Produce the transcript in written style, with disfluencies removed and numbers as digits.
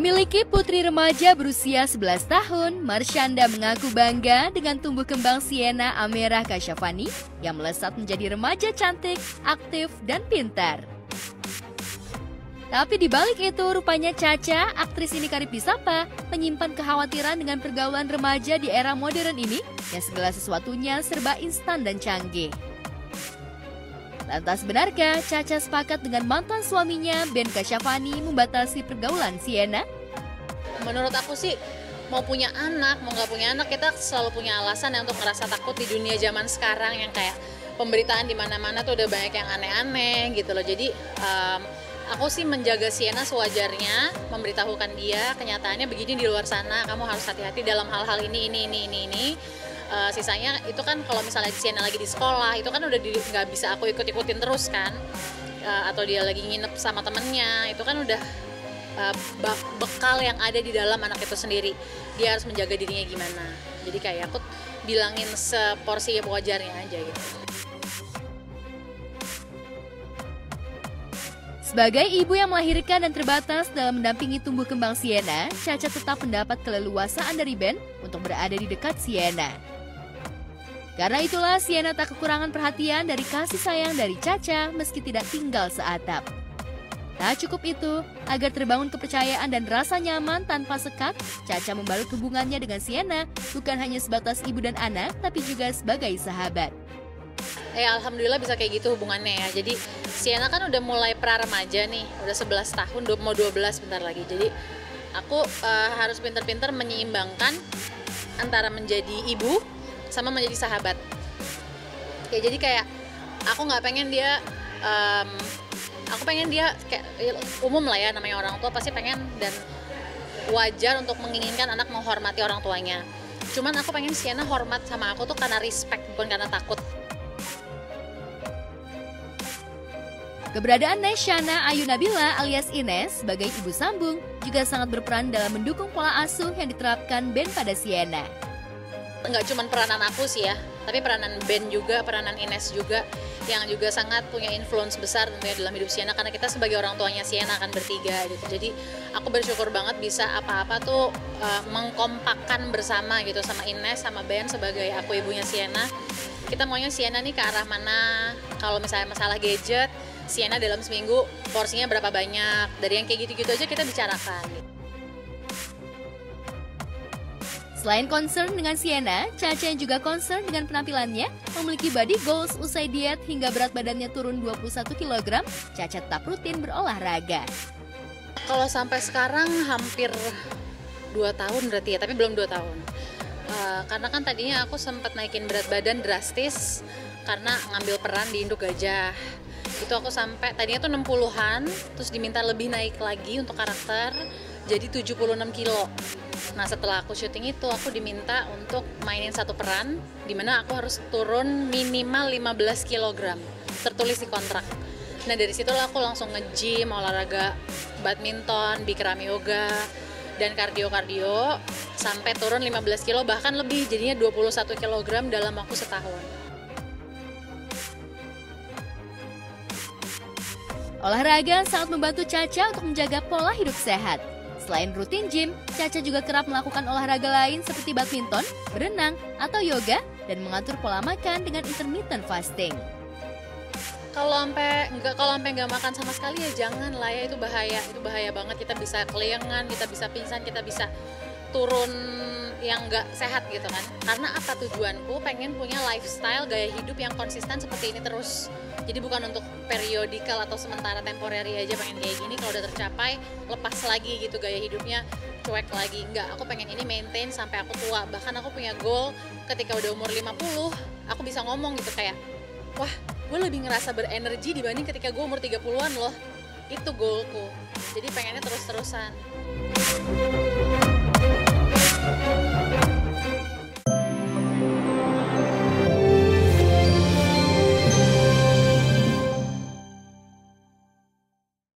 Memiliki putri remaja berusia 11 tahun, Marsyanda mengaku bangga dengan tumbuh kembang Sienna Ameerah Kasyafani yang melesat menjadi remaja cantik, aktif, dan pintar. Tapi dibalik itu, rupanya Caca, aktris ini karib disapa, menyimpan kekhawatiran dengan pergaulan remaja di era modern ini yang segala sesuatunya serba instan dan canggih. Lantas benarkah Caca sepakat dengan mantan suaminya Ben Kasyafani membatasi pergaulan Sienna? Menurut aku sih, mau punya anak, mau nggak punya anak, kita selalu punya alasan ya untuk merasa takut di dunia zaman sekarang yang kayak pemberitaan di mana-mana tuh udah banyak yang aneh-aneh gitu loh. Jadi aku sih menjaga Sienna sewajarnya, memberitahukan dia kenyataannya begini di luar sana, kamu harus hati-hati dalam hal-hal ini. Sisanya itu kan kalau misalnya Sienna lagi di sekolah, itu kan udah nggak bisa aku ikut-ikutin terus kan. Atau dia lagi nginep sama temennya, itu kan udah bekal yang ada di dalam anak itu sendiri. Dia harus menjaga dirinya gimana. Jadi kayak aku bilangin seporsi wajarnya aja gitu. Sebagai ibu yang melahirkan dan terbatas dalam mendampingi tumbuh kembang Sienna, Caca tetap mendapat keleluasaan dari Ben untuk berada di dekat Sienna. Karena itulah Sienna tak kekurangan perhatian dari kasih sayang dari Caca meski tidak tinggal seatap. Tak cukup itu, agar terbangun kepercayaan dan rasa nyaman tanpa sekat, Caca membalut hubungannya dengan Sienna bukan hanya sebatas ibu dan anak, tapi juga sebagai sahabat. Alhamdulillah bisa kayak gitu hubungannya ya. Jadi Sienna kan udah mulai pra-remaja nih, udah 11 tahun, mau 12 bentar lagi. Jadi aku harus pintar-pintar menyeimbangkan antara menjadi ibu sama menjadi sahabat. Ya jadi kayak aku nggak pengen dia, aku pengen dia kayak umum lah ya, namanya orang tua pasti pengen dan wajar untuk menginginkan anak menghormati orang tuanya. Cuman aku pengen Sienna hormat sama aku tuh karena respect, bukan karena takut. Keberadaan Nesyana Ayu Nabila alias Ines sebagai ibu sambung juga sangat berperan dalam mendukung pola asuh yang diterapkan Ben pada Sienna. Enggak cuma peranan aku sih ya, tapi peranan Ben juga, peranan Ines juga yang juga sangat punya influence besar tentunya dalam hidup Sienna karena kita sebagai orang tuanya Sienna kan bertiga gitu. Jadi aku bersyukur banget bisa apa-apa tuh mengkompakkan bersama gitu sama Ines sama Ben sebagai aku ibunya Sienna. Kita maunya Sienna nih ke arah mana, kalau misalnya masalah gadget, Sienna dalam seminggu porsinya berapa banyak, dari yang kayak gitu-gitu aja kita bicarakan. Selain concern dengan Sienna, Caca yang juga concern dengan penampilannya, memiliki body goals usai diet hingga berat badannya turun 21 kg, Caca tetap rutin berolahraga. Kalau sampai sekarang hampir 2 tahun berarti ya, tapi belum 2 tahun. Karena kan tadinya aku sempat naikin berat badan drastis karena ngambil peran di Induk Gajah. Itu aku sampai tadinya tuh 60-an, terus diminta lebih naik lagi untuk karakter jadi 76 kilo. Nah setelah aku syuting itu aku diminta untuk mainin satu peran dimana aku harus turun minimal 15 kg tertulis di kontrak. Nah dari situlah aku langsung nge-gym, olahraga badminton, Bikram yoga dan kardio-kardio sampai turun 15 kilo bahkan lebih, jadinya 21 kg dalam waktu setahun. Olahraga sangat membantu Caca untuk menjaga pola hidup sehat. Selain rutin gym, Caca juga kerap melakukan olahraga lain seperti badminton, berenang, atau yoga, dan mengatur pola makan dengan intermittent fasting. Kalau sampai nggak makan sama sekali ya jangan lah ya, itu bahaya banget, kita bisa kelayangan, kita bisa pingsan, kita bisa turun yang nggak sehat gitu kan. Karena apa tujuanku pengen punya lifestyle gaya hidup yang konsisten seperti ini terus. Jadi bukan untuk periodikal atau sementara temporary aja pengen kayak gini, kalau udah tercapai lepas lagi gitu gaya hidupnya, cuek lagi. Enggak, aku pengen ini maintain sampai aku tua. Bahkan aku punya goal ketika udah umur 50 aku bisa ngomong gitu kayak, wah gue lebih ngerasa berenergi dibanding ketika gue umur 30-an loh. Itu goalku, jadi pengennya terus-terusan.